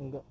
Enggak.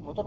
Motor